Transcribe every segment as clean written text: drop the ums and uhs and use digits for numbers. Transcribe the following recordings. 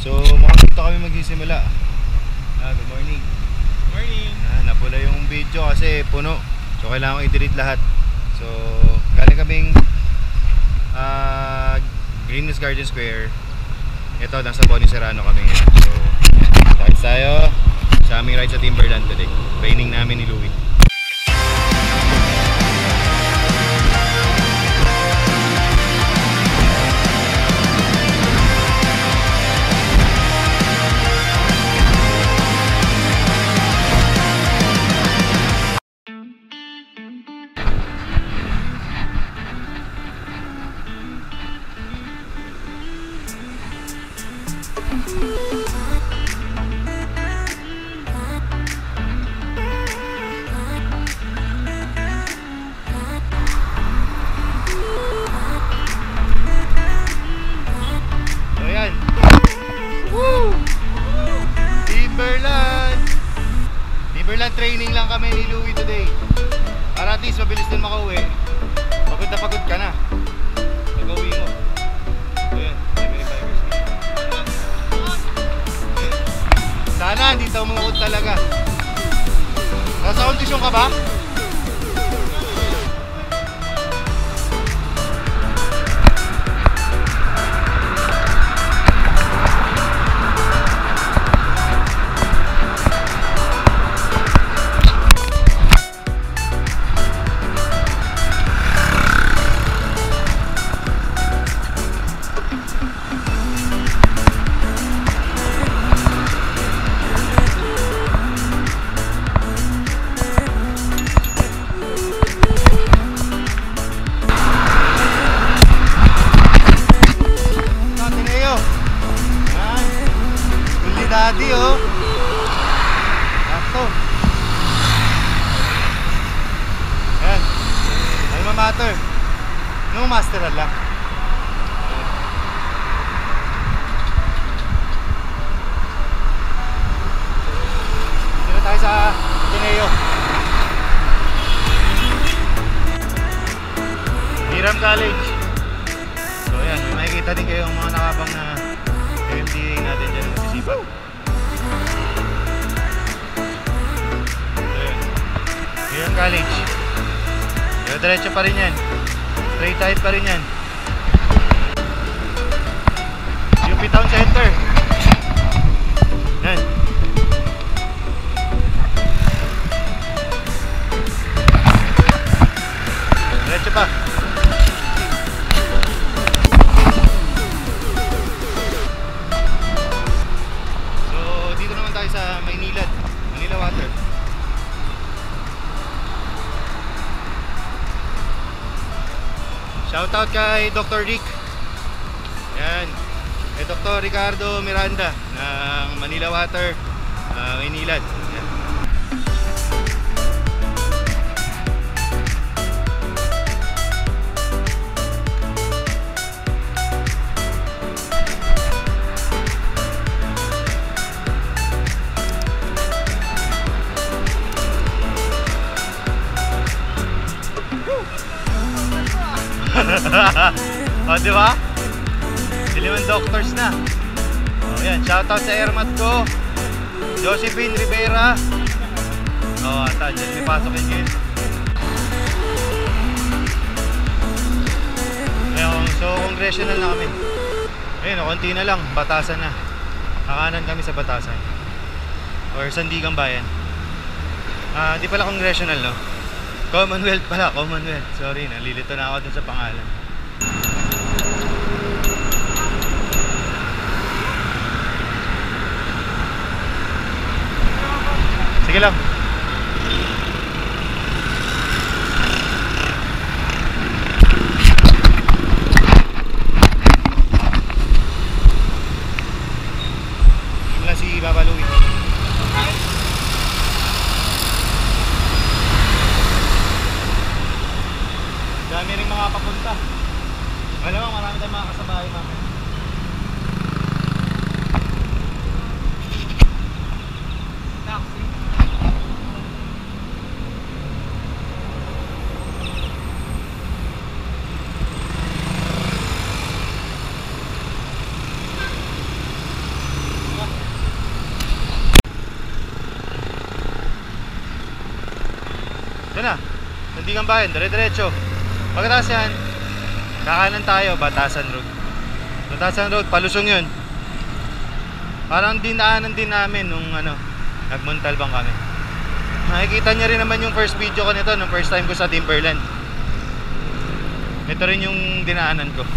So makikita kami magsisimula. Good morning. Morning. Napula yung video kasi puno. So kailangan ko i-delete lahat. So galing kaming Greenness Garden Square. Ito, nasa Bonifacio Serrano kami ngayon. So guys, tayo sa aming ride sa Timberland today. Training namin ni Louie. Training lang kami ni Louie today. Para at least mabilis din makauwi. Pagod na pagod ka na. Pag-uwi mo. So yun, sana hindi tayo mungkot talaga. Nasa kondisyon ka ba? Hiram College. So ayan, makikita din kayo ang mga nakabang na MTD natin dyan ng sisipat. Hiram College. Pero diretso pa rin yan. Straight ahead pa rin yan. UP Town Center. Yan. Diretso pa. Sa Manila Water. Shout out kay Dr. Rick Yan, kay Dr. Ricardo Miranda ng Manila Water, Maynilad. Yan. O, di ba? Diliman doctors na. O, yan. Shoutout sa airmat ko. Josephine Rivera. O, ata. Diyan, may pasok yung gate. So, congressional na kami. Ayun, konti na lang. Batasan na. Kakanan kami sa Batasan. Or Sandigan Bayan. Di pala congressional, no? Commonwealth pala, Commonwealth. Sorry, nalilito na ako dun sa pangalan. Sige lang. Simula si Baba Louie. Dami rin mga papunta. Malamang marami tayong mga kasabahay namin. Taxi. Sandigan Bayan, dire-diretso. Pagkatapos yan, kakanan tayo, Batasan Road. Batasan Road, palusong yun. Parang dinaanan din namin nung ano, nagmontalbang kami. Nakikita niya rin naman yung first video ko nito, nung first time ko sa Timberland. Ito rin yung dinaanan ko.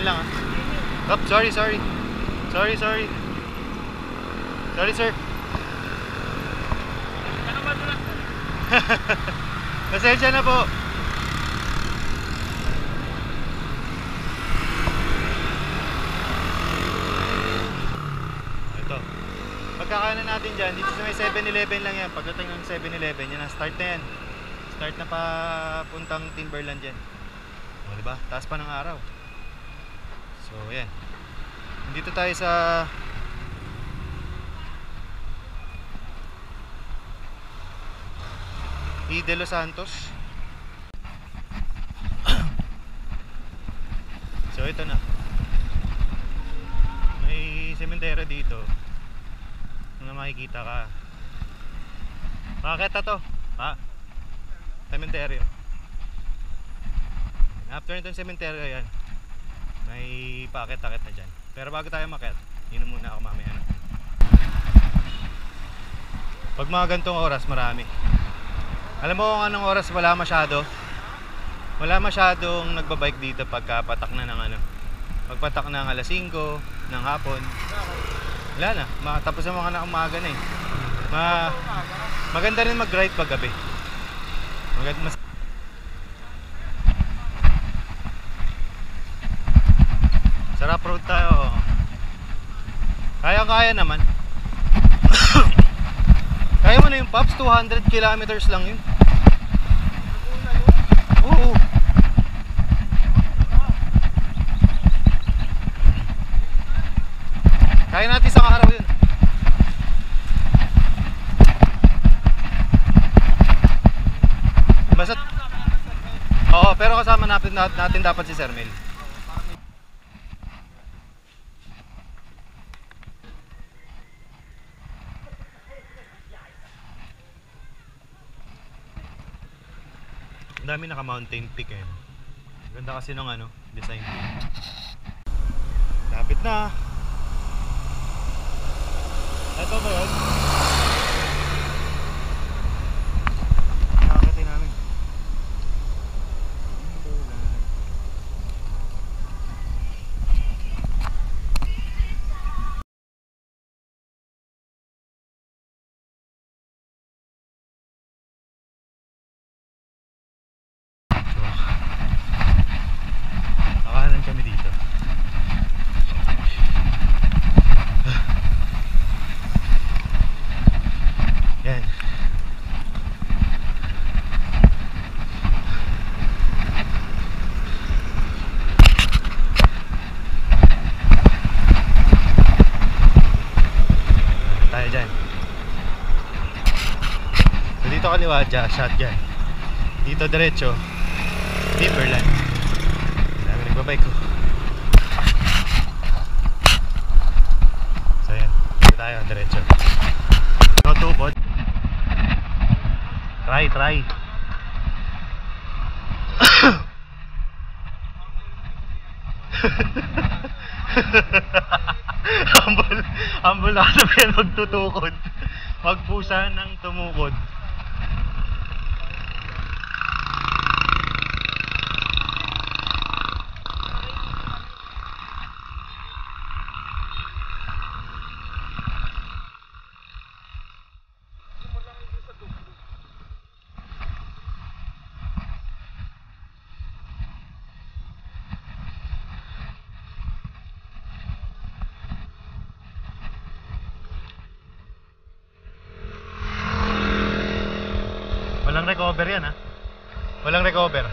Lang. Oh, sorry. Sorry, sir. Pasensya na po. Ito. Pagkakanan natin dyan, dito sa may 7-Eleven lang yan. Pagdating ng 7-Eleven, yan na, start na yan. Start na pa puntang Timberland dyan. O, diba? Taas pa ng araw. So, ayan. Dito tayo sa De Los Santos. So, ito na. May sementeryo dito. Kung na makikita ka. Makakita to. Ha? Sementeryo. After nito yung sementeryo, ayan. May paket-taket na dyan. Pero bago tayo maket, yun muna ako mamaya na. Pag mga gantong oras, marami. Alam mo kung anong oras wala masyado? Wala masyadong nagbabike dito pagkapatak na ng ano. Pagpatak ng alas 5 ng hapon. Wala na. Matapos na mga na umaga na eh. Maganda rin mag-ride pag gabi. Sarap road tayo. Kaya naman. Kaya mo na yung Pops, 200 kilometers lang yun. Oo. Kaya natin sa araw yun. Basta, oo, pero kasama natin dapat si Sir Mel. Dami naka mountain peak eh. Ganda kasi nung ano, design. Lapit na. Ito ba yun? Nakakati namin. Shotgun. Dito diretso Timberland. Dami nagbabike ko. So yan, dito tayo diretso. No tupod. Try Ambul na kasi yan magtutukod. Magpusa ng tumukod. Walang recover yan, ha? Walang recover.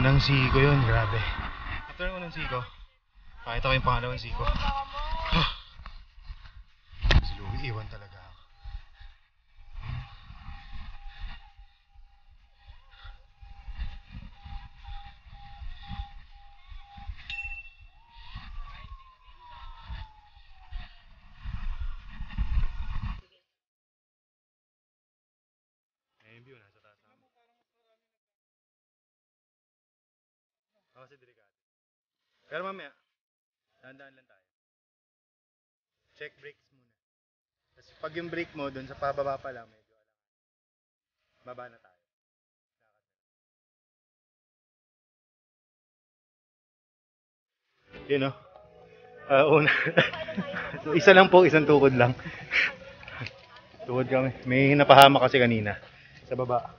Unang siko yun, grabe. After ng unang siko, pakita ko yung pangalawang siko. Si Louie, iwan talaga ako. Kasi delikado. Pero mamaya, dahan-dahan lang tayo. Check brakes muna. Kasi pag yung brake mo, dun sa pababa pa lang, medyo alam. Baba na tayo. Yun o. Una. So, isa lang po, isang tukod lang. Tukod kami. May napahama kasi kanina. Sa baba.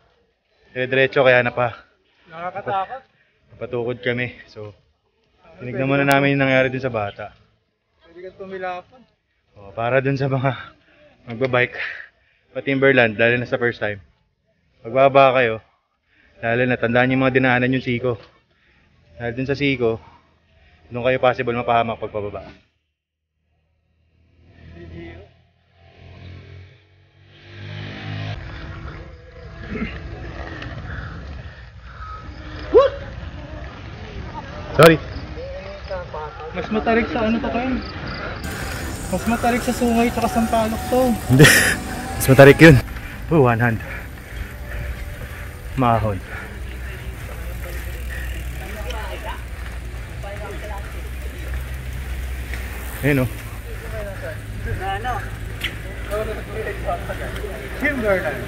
Diretso kaya nakakatakot. Patukod kami. So, tinignan muna namin yung nangyari dun sa bata. Pwede ka tumilapan. O, para dun sa mga magbabike pa Timberland, lalo na sa first time. Magbaba kayo, lalo na tandaan yung mga dinaanan yung siko. Dahil dun sa siko, doon kayo possible mapahamak pagpababa. Sorry. Mas matarik sa ano to kayo? Mas matarik sa Sungay tsaka Sampalok to. Hindi. Mas matarik yun. Oh, one hand. Mahon. Ayun o. Timberland.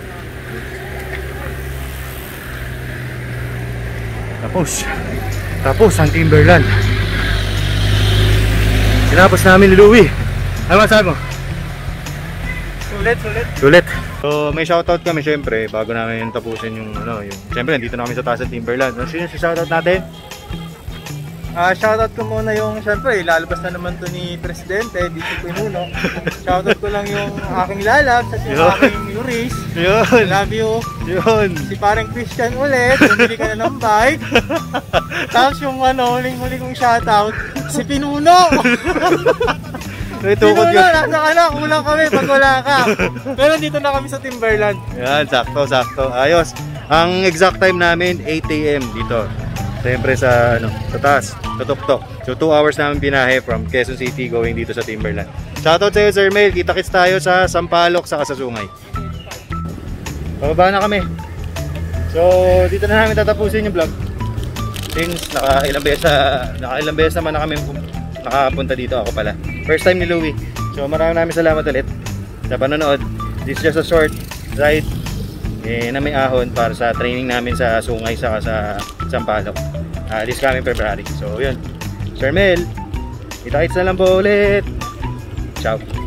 Tapos. Tapos ang Timberland. Tinapos namin ni Louie. Ano masabi mo? Sulit. So may shoutout kami syempre bago namin yung tapusin yung ano, yung syempre nandito na kami sa taas ng Timberland. So sino si shoutout natin? Shoutout ko muna yung syempre ilalabas na naman to ni Presidente dito ko imuno. Shoutout ko lang yung aking lalab sa yung aking Yuris. Yun. Love you. Yun. Si parang Christian ulit. Bumili ka na ng bike. Tapos yung ano, huling-huli kong shoutout, si Pinuno! Pinuno, nasa ka na, kulang kami pag wala ka. Pero dito na kami sa Timberland. Yan, sakto. Ayos. Ang exact time namin, 8 AM dito. Siyempre sa, ano, sa taas, sa tuktok. So 2 hours namin binahe from Quezon City going dito sa Timberland. Shoutout sa'yo, Sir Mel. Kita-kits tayo sa Sampalok, saka sa Sungay. Pababa na kami. So, dito na namin tatapusin yung vlog. Since nakailang beses naman na kami nakapunta dito, ako pala first time ni Louie, so maraming salamat ulit sa panonood. This is just a short ride na may ahon para sa training namin sa Sungay saka sa Sampalok this coming February. So yun, Sir Mel, kita-kits na lang po ulit. Ciao.